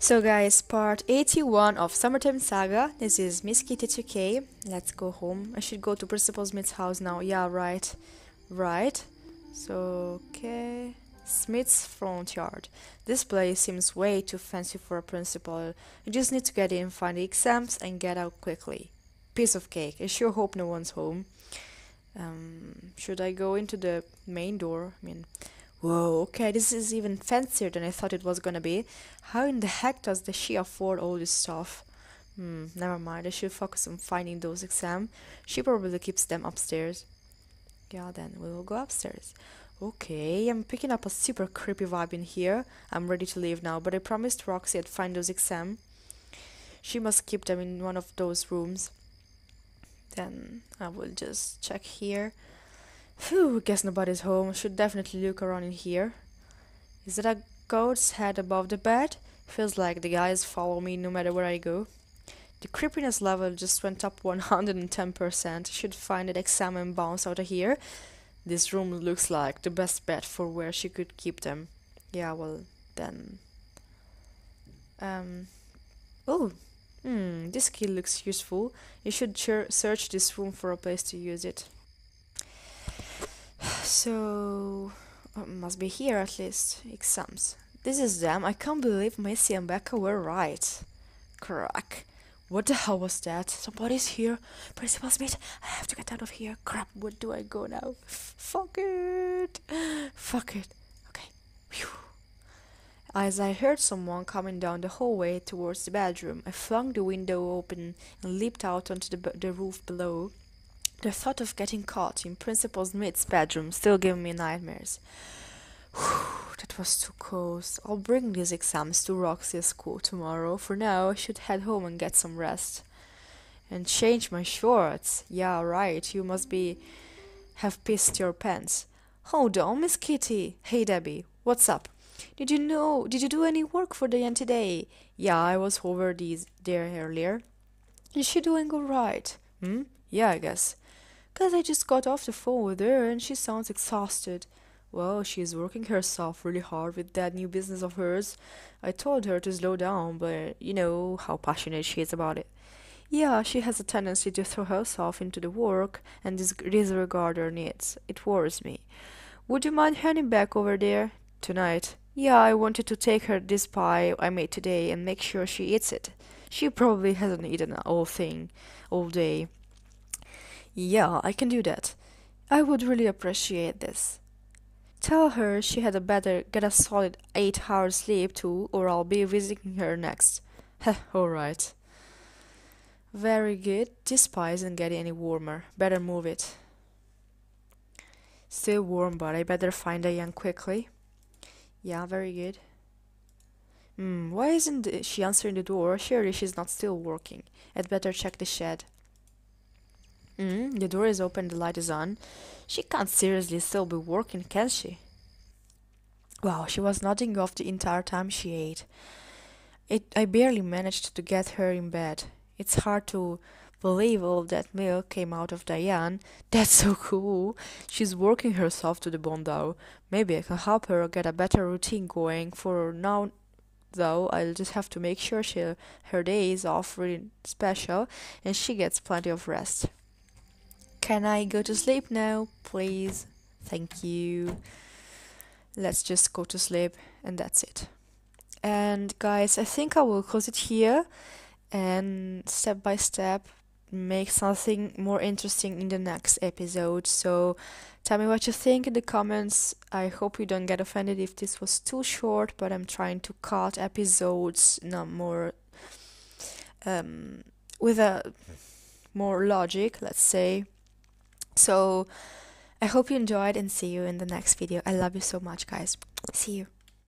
So guys, part 81 of Summertime Saga. This is Miss Kitty 2K. Let's go home. I should go to Principal Smith's house now. Yeah, right. Right. So, okay. Smith's front yard. This place seems way too fancy for a principal. You just need to get in, find the exams, and get out quickly. Piece of cake. I sure hope no one's home. Should I go into the main door? I mean... Whoa, okay, this is even fancier than I thought it was gonna be. How in the heck does she afford all this stuff? Never mind, I should focus on finding those exams. She probably keeps them upstairs. Yeah, then we will go upstairs. Okay, I'm picking up a super creepy vibe in here. I'm ready to leave now, but I promised Roxy I'd find those exams. She must keep them in one of those rooms. Then I will just check here. Phew, guess nobody's home. Should definitely look around in here. Is that a goat's head above the bed? Feels like the guys follow me no matter where I go. The creepiness level just went up 110%. Should find that exam and bounce out of here. This room looks like the best bet for where she could keep them. Yeah, well, then... this key looks useful. You should search this room for a place to use it. So, must be here at least. Exams. This is them. I can't believe Missy and Becca were right. Crack. What the hell was that? Somebody's here. Principal Smith, I have to get out of here. Crap, where do I go now? Fuck it. Okay. Phew. As I heard someone coming down the hallway towards the bedroom, I flung the window open and leaped out onto the roof below. The thought of getting caught in Principal Smith's bedroom still gave me nightmares. Whew, that was too close. I'll bring these exams to Roxy's school tomorrow. For now, I should head home and get some rest. And change my shorts. Yeah, right, you must have pissed your pants. Hold on, Miss Kitty. Hey, Debbie, what's up? Did you do any work for Diana today? Yeah, I was over there earlier. Is she doing alright? Yeah, I guess. Cause I just got off the phone with her and she sounds exhausted. Well, she's working herself really hard with that new business of hers. I told her to slow down, but you know how passionate she is about it. Yeah, she has a tendency to throw herself into the work and disregard her needs. It worries me. Would you mind heading back over there? Tonight? Yeah, I wanted to take her this pie I made today and make sure she eats it. She probably hasn't eaten the whole thing all day. Yeah, I can do that. I would really appreciate this. Tell her she had better get a solid 8 hours sleep too, or I'll be visiting her next. Alright. Very good. This pie isn't getting any warmer. Better move it. Still warm, but I better find Diane quickly. Yeah, very good. Why isn't she answering the door? Surely she's not still working. I'd better check the shed. The door is open, the light is on. She can't seriously still be working, can she? Wow, she was nodding off the entire time she ate. I barely managed to get her in bed. It's hard to believe all that milk came out of Diane. That's so cool. She's working herself to the bone though. Maybe I can help her get a better routine going. For now though, I'll just have to make sure her day is off really special and she gets plenty of rest. Can I go to sleep now, please? Thank you. Let's just go to sleep and that's it. And guys, I think I will close it here and step by step make something more interesting in the next episode. So tell me what you think in the comments. I hope you don't get offended if this was too short, but I'm trying to cut episodes with a more logic, let's say. So I hope you enjoyed and see you in the next video. I love you so much, guys. See you.